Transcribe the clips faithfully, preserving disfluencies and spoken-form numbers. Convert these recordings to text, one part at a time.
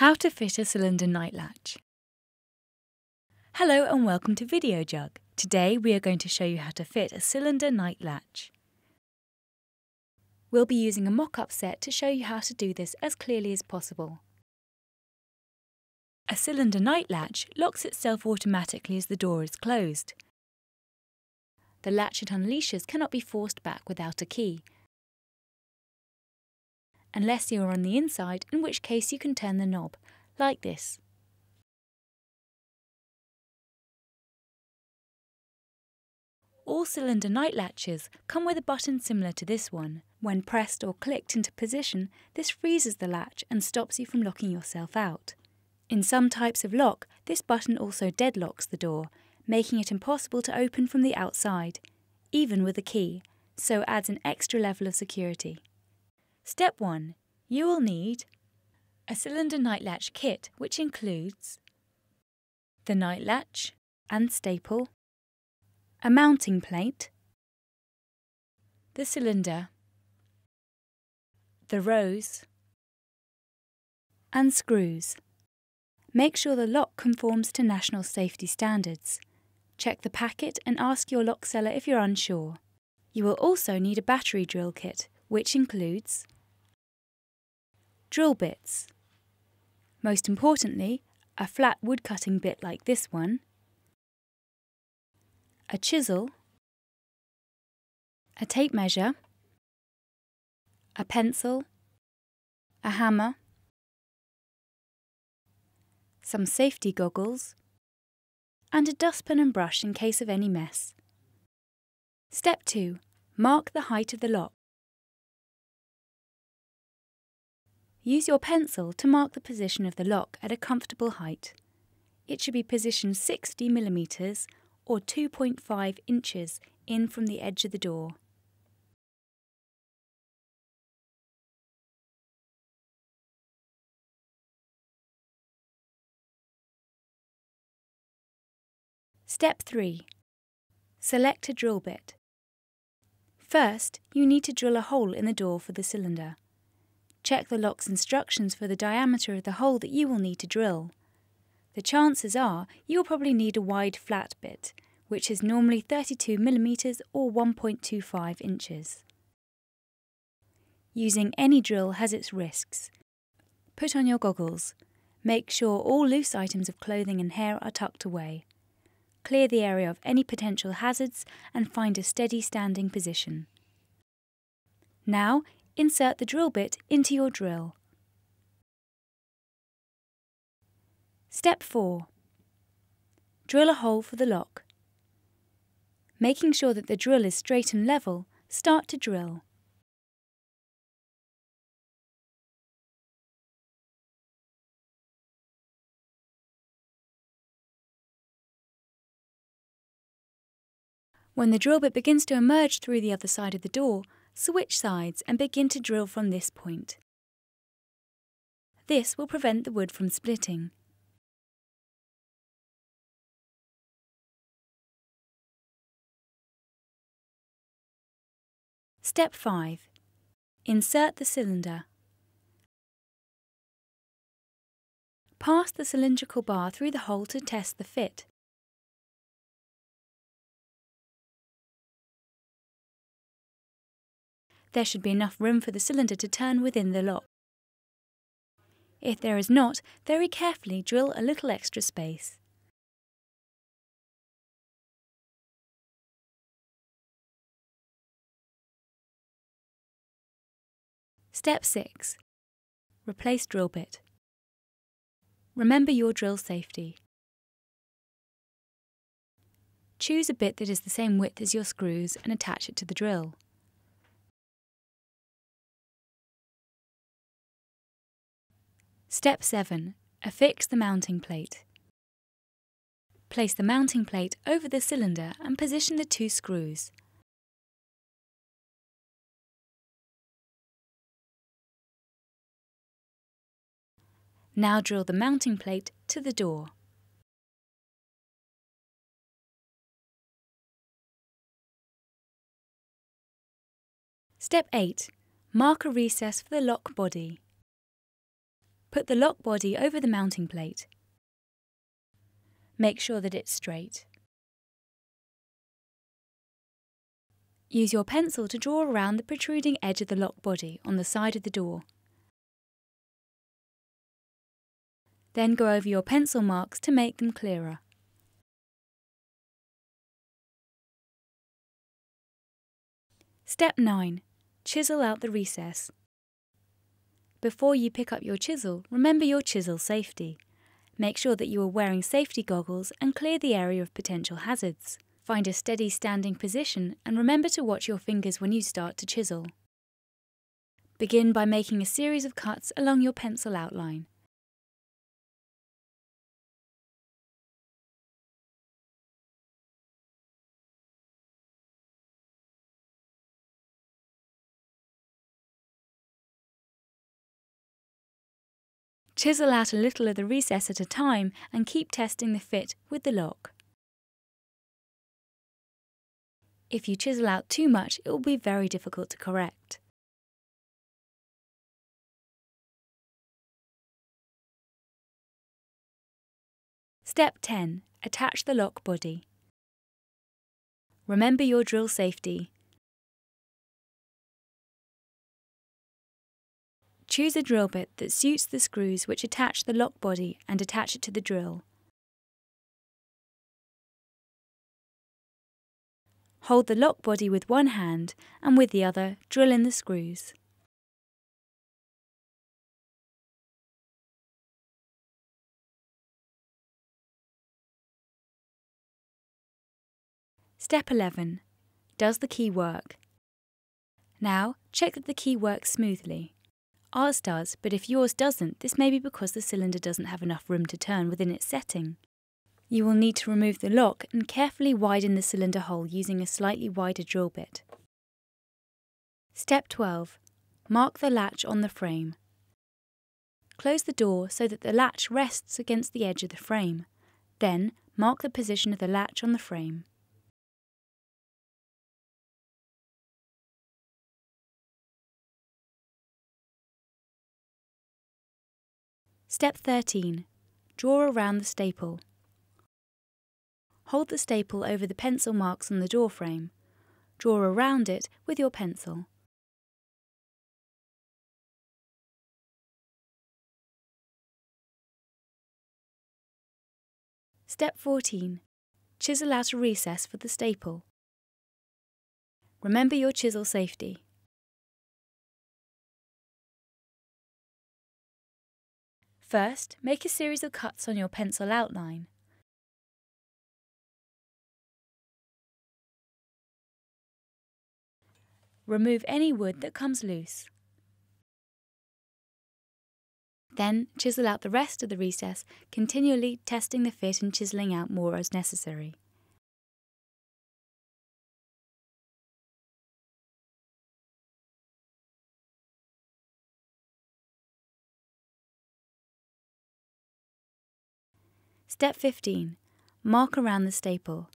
How to fit a cylinder night latch. Hello and welcome to Videojug. Today we are going to show you how to fit a cylinder night latch. We'll be using a mock-up set to show you how to do this as clearly as possible. A cylinder night latch locks itself automatically as the door is closed. The latch it unleashes cannot be forced back without a key, unless you are on the inside, in which case you can turn the knob, like this. All cylinder night latches come with a button similar to this one. When pressed or clicked into position, this freezes the latch and stops you from locking yourself out. In some types of lock, this button also deadlocks the door, making it impossible to open from the outside, even with a key, so adds an extra level of security. Step one. You will need a cylinder night latch kit, which includes the night latch and staple, a mounting plate, the cylinder, the rose, and screws. Make sure the lock conforms to national safety standards. Check the packet and ask your lock seller if you're unsure. You will also need a battery drill kit, which includes drill bits. Most importantly, a flat woodcutting bit like this one, a chisel, a tape measure, a pencil, a hammer, some safety goggles, and a dustpan and brush in case of any mess. Step two. Mark the height of the lock. Use your pencil to mark the position of the lock at a comfortable height. It should be positioned sixty millimeters or two point five inches in from the edge of the door. Step three. Select a drill bit. First, you need to drill a hole in the door for the cylinder. Check the lock's instructions for the diameter of the hole that you will need to drill. The chances are you will probably need a wide flat bit, which is normally thirty-two millimeters or one point two five inches. Using any drill has its risks. Put on your goggles. Make sure all loose items of clothing and hair are tucked away. Clear the area of any potential hazards and find a steady standing position. Now, insert the drill bit into your drill. Step four. Drill a hole for the lock. Making sure that the drill is straight and level, start to drill. When the drill bit begins to emerge through the other side of the door, switch sides and begin to drill from this point. This will prevent the wood from splitting. Step five. Insert the cylinder. Pass the cylindrical bar through the hole to test the fit. There should be enough room for the cylinder to turn within the lock. If there is not, very carefully drill a little extra space. Step six. Replace drill bit. Remember your drill safety. Choose a bit that is the same width as your screws and attach it to the drill. Step seven. Affix the mounting plate. Place the mounting plate over the cylinder and position the two screws. Now drill the mounting plate to the door. Step eight. Mark a recess for the lock body. Put the lock body over the mounting plate. Make sure that it's straight. Use your pencil to draw around the protruding edge of the lock body on the side of the door. Then go over your pencil marks to make them clearer. Step nine. Chisel out the recess. Before you pick up your chisel, remember your chisel safety. Make sure that you are wearing safety goggles and clear the area of potential hazards. Find a steady standing position and remember to watch your fingers when you start to chisel. Begin by making a series of cuts along your pencil outline. Chisel out a little of the recess at a time and keep testing the fit with the lock. If you chisel out too much, it will be very difficult to correct. Step ten. Attach the lock body. Remember your drill safety. Choose a drill bit that suits the screws which attach the lock body and attach it to the drill. Hold the lock body with one hand and with the other drill in the screws. Step eleven. Does the key work? Now check that the key works smoothly. Ours does, but if yours doesn't, this may be because the cylinder doesn't have enough room to turn within its setting. You will need to remove the lock and carefully widen the cylinder hole using a slightly wider drill bit. Step twelve. Mark the latch on the frame. Close the door so that the latch rests against the edge of the frame. Then, mark the position of the latch on the frame. Step thirteen. Draw around the staple. Hold the staple over the pencil marks on the door frame. Draw around it with your pencil. Step fourteen. Chisel out a recess for the staple. Remember your chisel safety. First, make a series of cuts on your pencil outline. Remove any wood that comes loose. Then, chisel out the rest of the recess, continually testing the fit and chiseling out more as necessary. Step fifteen. Mark around the staple.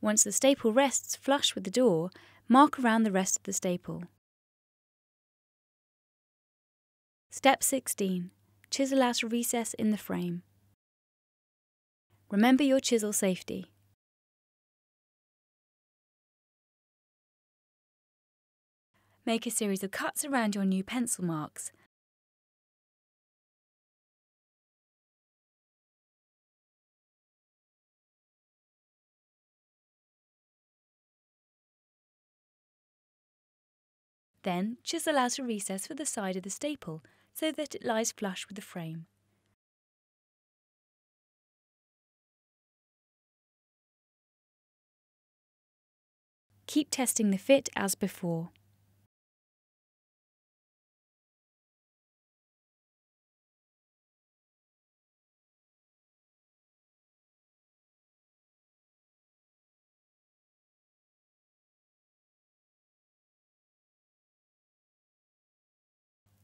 Once the staple rests flush with the door, mark around the rest of the staple. Step sixteen. Chisel out a recess in the frame. Remember your chisel safety. Make a series of cuts around your new pencil marks. Then, chisel out a recess for the side of the staple so that it lies flush with the frame. Keep testing the fit as before.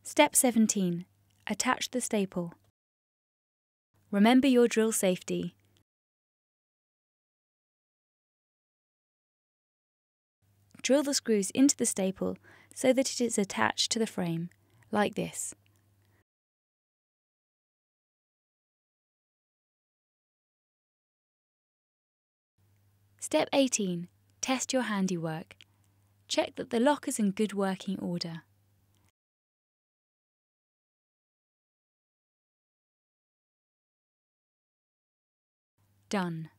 Step seventeen. Attach the staple. Remember your drill safety. Drill the screws into the staple so that it is attached to the frame, like this. Step eighteen. Test your handiwork. Check that the lock is in good working order. Done.